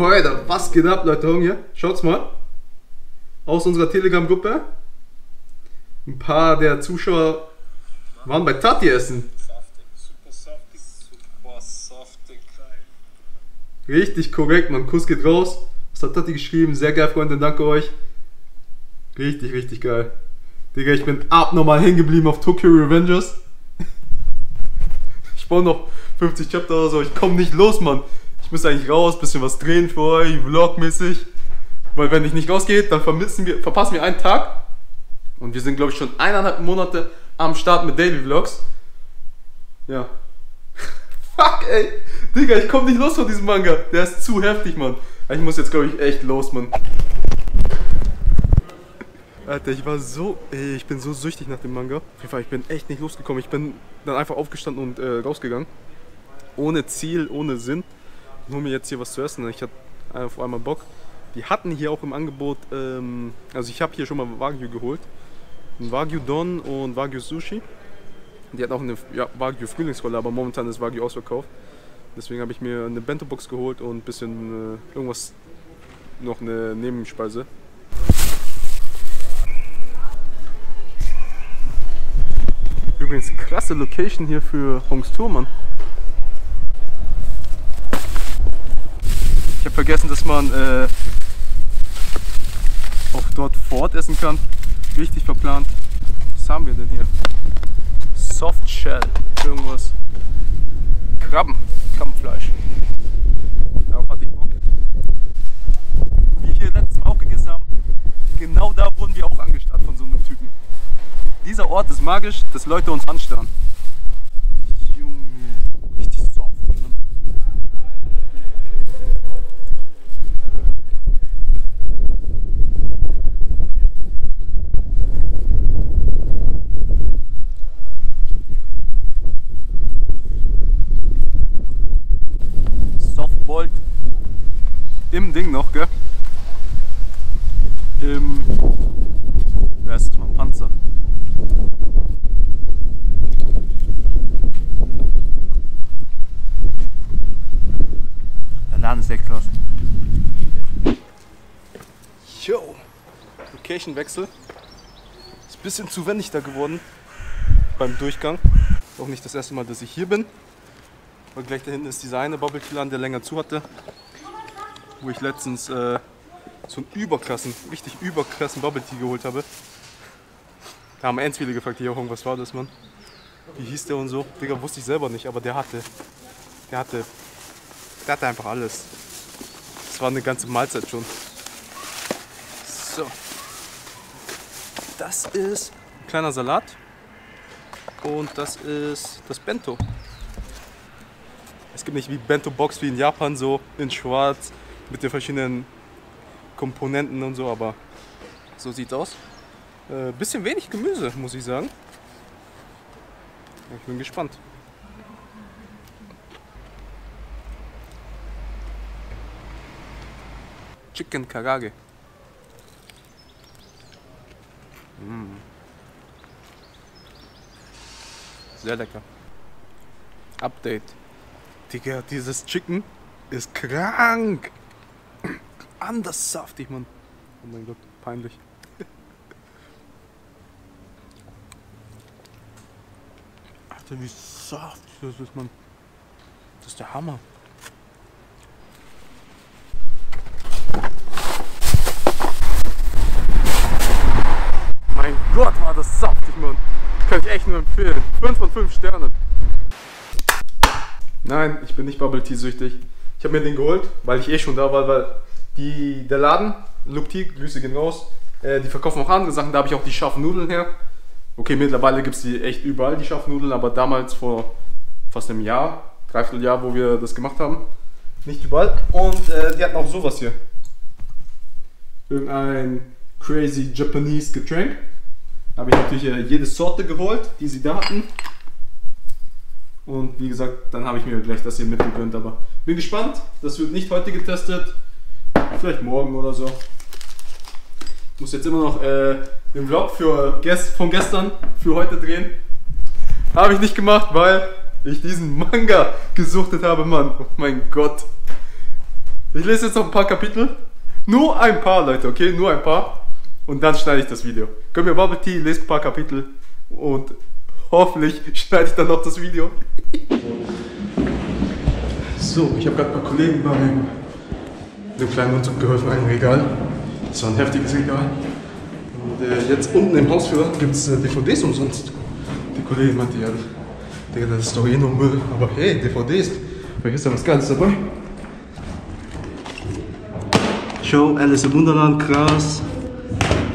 Alter, was geht ab, Leute, hier? Schaut's mal. Aus unserer Telegram-Gruppe. Ein paar der Zuschauer waren bei Tati essen. Richtig korrekt, man. Kuss geht raus. Was hat Tati geschrieben? Sehr geil, Freunde, danke euch. Richtig, richtig geil. Digga, ich bin abnormal hängen geblieben auf Tokyo Revengers. Ich baue noch 50 Chapter oder so. Ich komme nicht los, Mann. Ich muss eigentlich raus, bisschen was drehen für euch, vlogmäßig. Weil wenn ich nicht rausgehe, dann verpassen wir einen Tag. Und wir sind, glaube ich, schon 1,5 Monate am Start mit Daily Vlogs. Ja. Fuck, ey. Digga, ich komme nicht los von diesem Manga. Der ist zu heftig, Mann. Ich muss jetzt, glaube ich, echt los, Mann. Alter, ich war so... Ey, ich bin so süchtig nach dem Manga. Auf jeden Fall, ich bin echt nicht losgekommen. Ich bin dann einfach aufgestanden und rausgegangen. Ohne Ziel, ohne Sinn. Nur mir jetzt hier was zu essen. Ich hatte vor allem Bock. Die hatten hier auch im Angebot, also ich habe hier schon mal Wagyu geholt. Ein Wagyu Don und Wagyu Sushi. Die hatten auch eine Wagyu Frühlingsrolle, aber momentan ist Wagyu ausverkauft. Deswegen habe ich mir eine Bento-Box geholt und ein bisschen irgendwas, noch eine Nebenspeise. Übrigens krasse Location hier für Hongsturmann. Ich habe vergessen, dass man auch dort vor Ort essen kann. Richtig verplant. Was haben wir denn hier? Softshell. Irgendwas. Krabben. Krabbenfleisch. Darauf hatte ich Bock. Wie wir hier letztes Mal auch gegessen haben, genau da wurden wir auch angestarrt von so einem Typen. Dieser Ort ist magisch, dass Leute uns anstarren. Junge. Richtig soft. Im Ding noch, gell? Im... Wer ist das mal? Panzer. Der Laden ist echt krass. Yo! Location-Wechsel. Ist ein bisschen zu wendig da geworden. Beim Durchgang. Ist auch nicht das erste Mal, dass ich hier bin. Weil gleich da hinten ist dieser eine Bobblekiller, der länger zu hatte. Wo ich letztens so einen richtig überkrassen Bubble Tea geholt habe. Da haben ernst viele gefragt, hier, was war das, Mann? Wie hieß der und so? Digga, wusste ich selber nicht, aber der hatte einfach alles. Das war eine ganze Mahlzeit schon. So. Das ist ein kleiner Salat. Und das ist das Bento. Es gibt nicht wie Bento-Box wie in Japan, so in schwarz. Mit den verschiedenen Komponenten und so, aber so sieht's aus. Bisschen wenig Gemüse, muss ich sagen. Ich bin gespannt. Chicken Karaage. Mm. Sehr lecker. Update. Digga, dieses Chicken ist krank. Anders saftig, Mann. Oh mein Gott, peinlich. Alter, wie saftig das ist, Mann. Das ist der Hammer. Mein Gott, war das saftig, Mann. Kann ich echt nur empfehlen. 5 von 5 Sternen. Nein, ich bin nicht Bubble Tea süchtig. Ich habe mir den geholt, weil ich eh schon da war, weil... Der Laden, Lupti, Grüße gehen raus, die verkaufen auch andere Sachen, da habe ich auch die scharfen Nudeln her. Okay, mittlerweile gibt es die echt überall, die scharfen Nudeln, aber damals vor fast einem Jahr, Dreivierteljahr, wo wir das gemacht haben, nicht überall. Und die hatten auch sowas hier. Irgendein crazy Japanese Getränk. Da habe ich natürlich jede Sorte geholt, die sie da hatten. Und wie gesagt, dann habe ich mir gleich das hier mitgegönnt, aber bin gespannt, das wird nicht heute getestet. Vielleicht morgen oder so. Ich muss jetzt immer noch den Vlog von gestern für heute drehen. Habe ich nicht gemacht, weil ich diesen Manga gesuchtet habe, Mann. Oh mein Gott. Ich lese jetzt noch ein paar Kapitel. Nur ein paar, Leute, okay? Nur ein paar. Und dann schneide ich das Video. Könnt mir Bubble Tea, lest ein paar Kapitel. Und hoffentlich schneide ich dann noch das Video. So, ich habe gerade ein paar Kollegen bei dem kleinen Umzug geholfen, ein Regal. Das war ein heftiges Regal. Und jetzt unten im Hausflur gibt es DVDs umsonst. Die Kollegin meinte, ja, das ist doch eh nur Müll. Aber hey, DVDs, vielleicht ist da was Geiles dabei. Show, Alice im Wunderland, krass.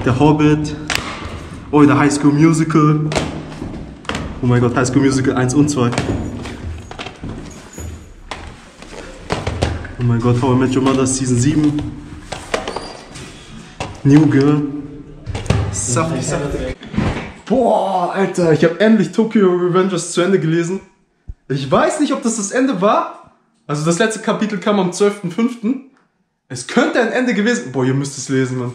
Der Hobbit. Oh, der High School Musical. Oh mein Gott, High School Musical 1 und 2. Oh mein Gott, How I Met Your Mother Season 7. New Girl. Saftig, saftig. Boah, Alter, ich habe endlich Tokyo Revengers zu Ende gelesen. Ich weiß nicht, ob das das Ende war. Also das letzte Kapitel kam am 12.05. Es könnte ein Ende gewesen... Boah, ihr müsst es lesen, Mann.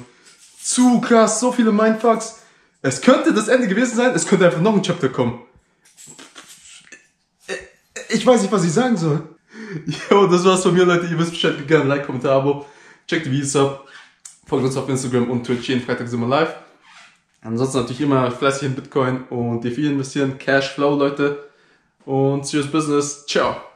Zu krass, so viele Mindfucks. Es könnte das Ende gewesen sein, es könnte einfach noch ein Chapter kommen. Ich weiß nicht, was ich sagen soll. Jo, das war's von mir, Leute. Ihr wisst Bescheid, gebt gerne ein Like, Kommentar, Abo. Checkt die Videos ab. Folgt uns auf Instagram und Twitch. Jeden Freitag sind wir live. Ansonsten natürlich immer fleißig in Bitcoin und DeFi investieren. Cashflow, Leute. Und serious business. Ciao.